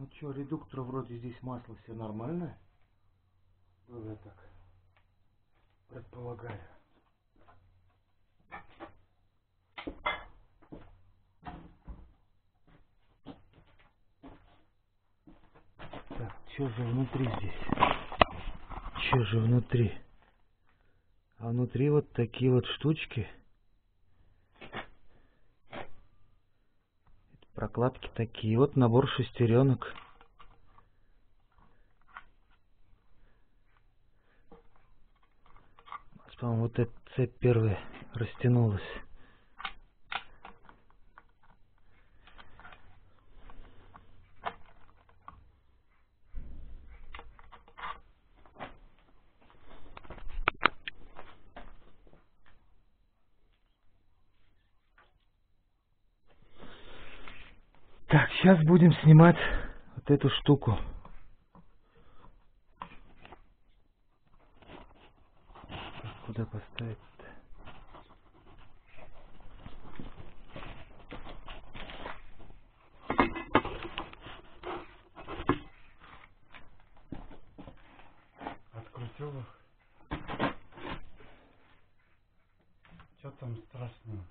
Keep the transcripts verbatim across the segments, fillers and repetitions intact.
Ну что, редуктор вроде здесь масло все нормально. Ну, я так предполагаю. Так, что же внутри здесь? Что же внутри? А внутри вот такие вот штучки. Прокладки такие. Вот набор шестеренок. По-моему, вот эта цепь первая растянулась. Так, сейчас будем снимать вот эту штуку. Куда поставить-то? От крутевых. Что там страшного?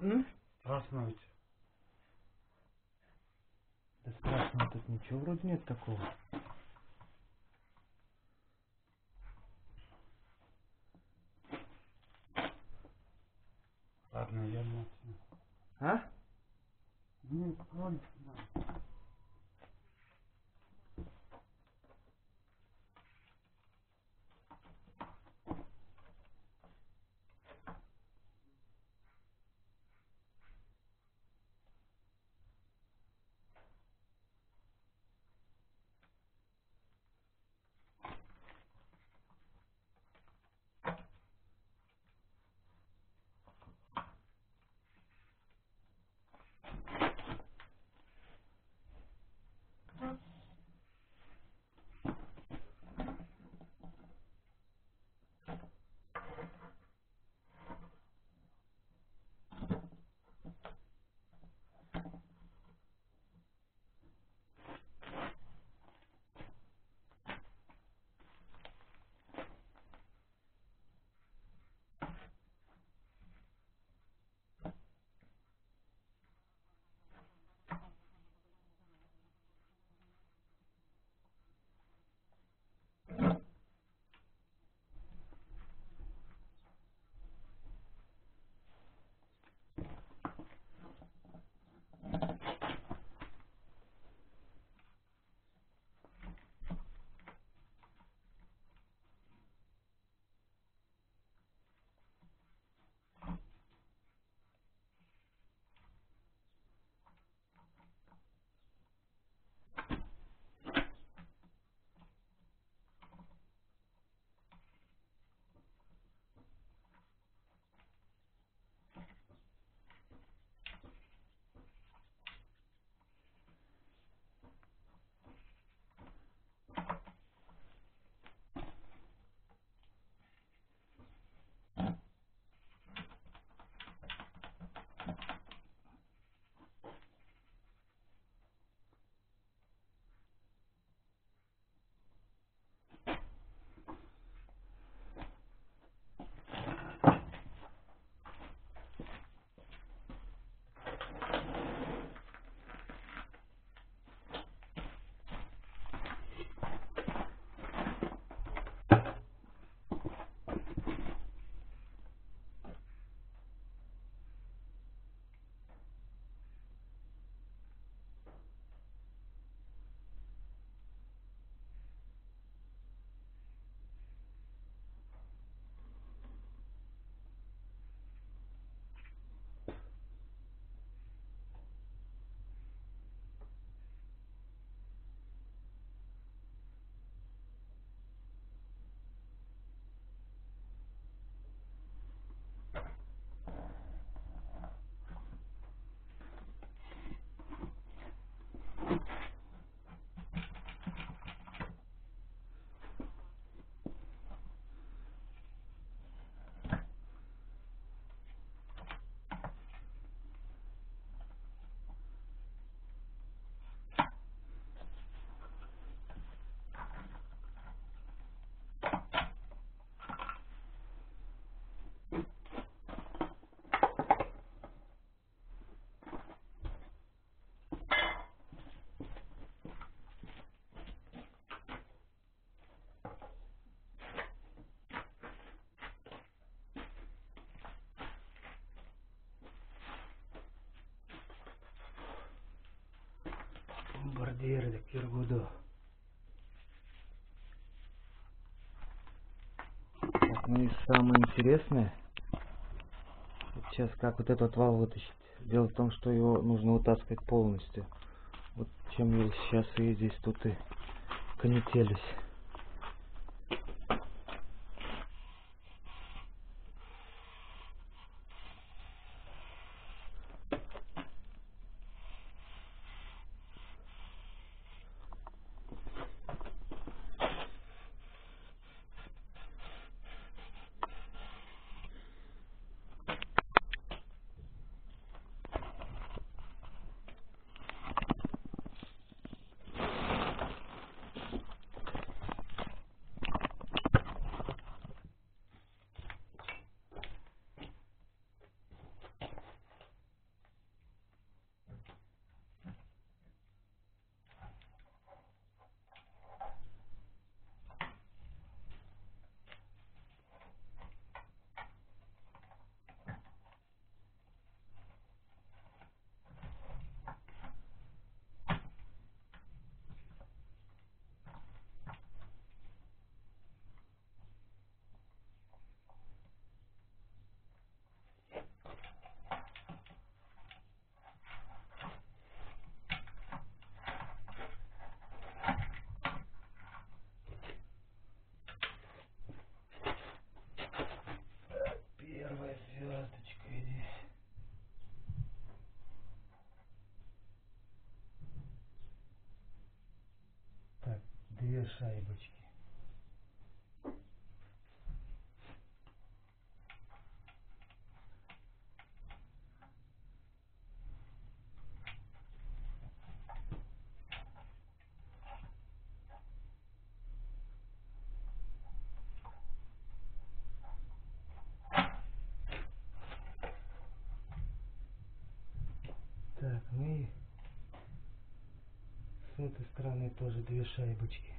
Mm? Страшного -то? Страшного тут ничего вроде нет такого. Ладно, я молчу. А? Нет, вон. Kadir'dir, Kirgudur. Ну и самое интересное, сейчас как вот этот вал вытащить. Дело в том, что его нужно вытаскивать полностью. Вот чем я сейчас и здесь тут и конетелюсь. Две шайбочки. Так, мы с этой стороны тоже две шайбочки.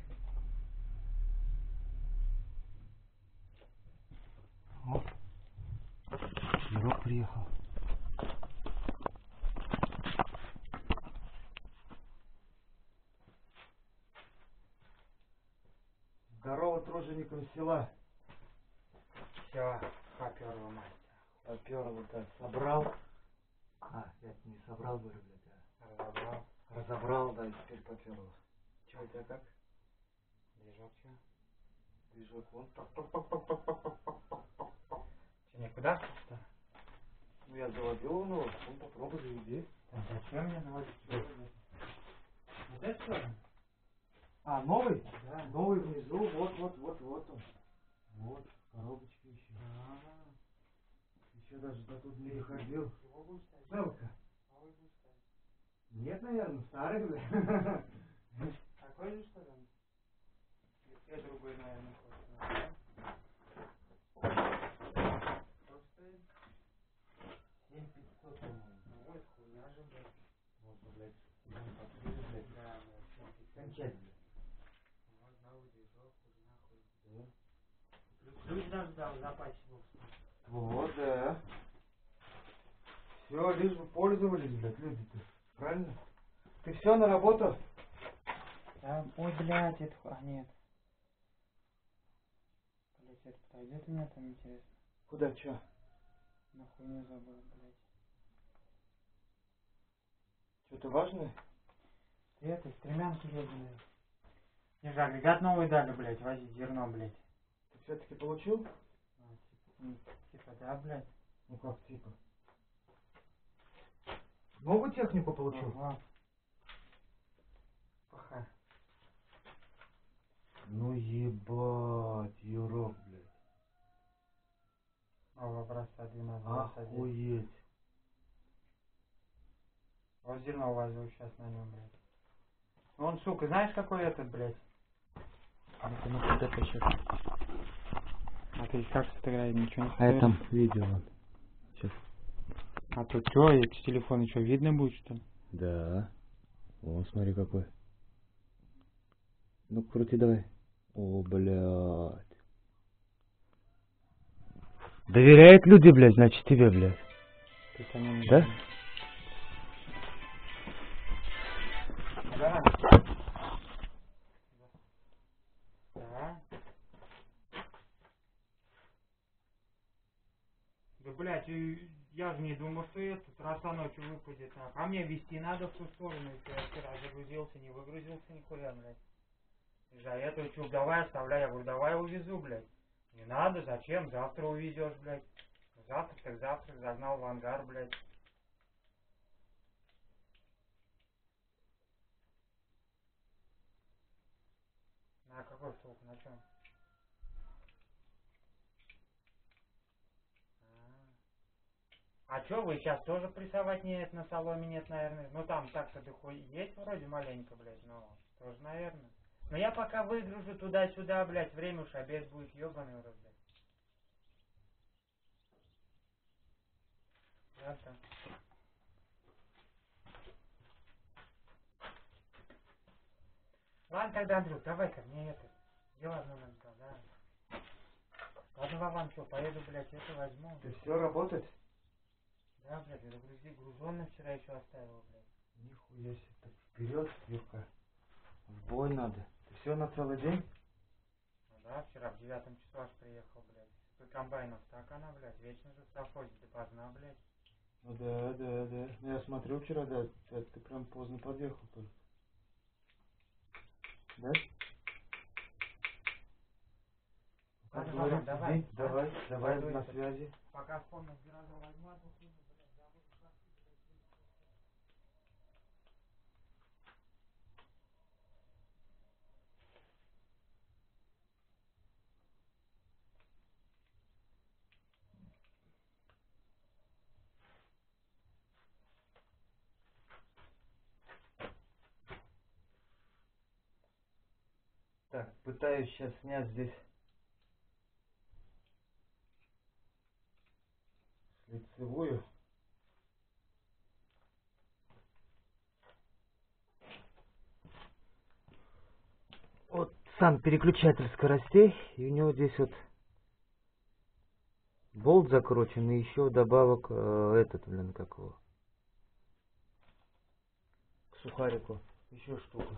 Пирог приехал. Здорово, труженикам села. Все, поперло, мастер. Поперло, так, собрал. А, я не собрал, говорю, блядь, а разобрал. Разобрал, да, и теперь поперло. Чего у тебя как? Движок чего? Движок вон. Че, никуда что-то? Ну я заводил его, он попробуй заведи. А зачем мне заводить? Вот это что ли? А, новый? Да, новый внизу, вот, вот, вот, вот он. Вот, коробочки еще. А-а-а. Еще даже до тут не доходил. Жалко. Нет, наверное, старый, бля. Такой же, что ли? Я другой, наверное, просто. Вот, да. Все, лишь бы пользовались, блядь, люди-то. Правильно? Ты все на работу? Да, ой, блядь, это... А, нет. Блядь, это пройдет у меня там, интересно? Куда, че? Нахуй не забыл, блядь. Что-то важное? Это, стремянки ебаные. Мне же агрегат новый дали, блядь, возить зерно, блядь. Ты все-таки получил? Ну, типа, да, блядь. Ну как, типа? Новую технику получил? Ага. Паха. Ну ебать, юрок, блядь. Новый образца двенадцать двадцать один. Охуеть. Вот зерно возил сейчас на нем, блядь. Ну он, сука, знаешь, какой этот, блядь? А ты на вот это сейчас. А ты как сфотографировать? Ничего не сфотографировал? А я там видел. Сейчас. А тут что, эти телефоны что, видно будет, что ли? Да. Вон, смотри, какой. Ну, крути давай. О, блядь. Доверяют люди, блядь, значит, тебе, блядь. Да? Да. Да. Да, блядь, я же не думал, что этот раз ночью выпадет. А мне вести надо в ту сторону, если я вчера загрузился, не выгрузился нихуя, блядь. За этого чё, давай оставляй. Я говорю, давай увезу, блядь. Не надо, зачем? Завтра увезешь, блядь. Завтра так завтра загнал в ангар, блядь. На какой штук? На чем? А чё, вы сейчас тоже прессовать нет, на соломе нет, наверное. Ну там так-то дохуя есть вроде маленько, блядь, но тоже, наверное. Но я пока выгружу туда-сюда, блядь, время уж обед будет, ёбаный урод, блядь. Ясно. Ладно тогда, Андрюк, давай ко мне это. Дела одно надо, да. Ладно, Вован, что, поеду, блядь, это возьму. Ты все работать? Да, блядь, загрузи, грузон вчера еще оставил, блядь. Нихуя себе, так вперед, Юрка. В бой надо. Ты все на целый день? Ну да, вчера в девятом часу аж приехал, блядь. По комбайну так она, блядь, вечно же в совхозе допоздна, блядь. Ну да, да, да. Я смотрю вчера, да, ты, ты прям поздно подъехал только. Да? Ладно, давай, давай, давай, давай, давай на связи. Пока вспомнил, где надо возьму, так, пытаюсь сейчас снять здесь лицевую. Вот сам переключатель скоростей, и у него здесь вот болт закручен, и еще добавок э, этот, блин, как его, к сухарику, еще штука.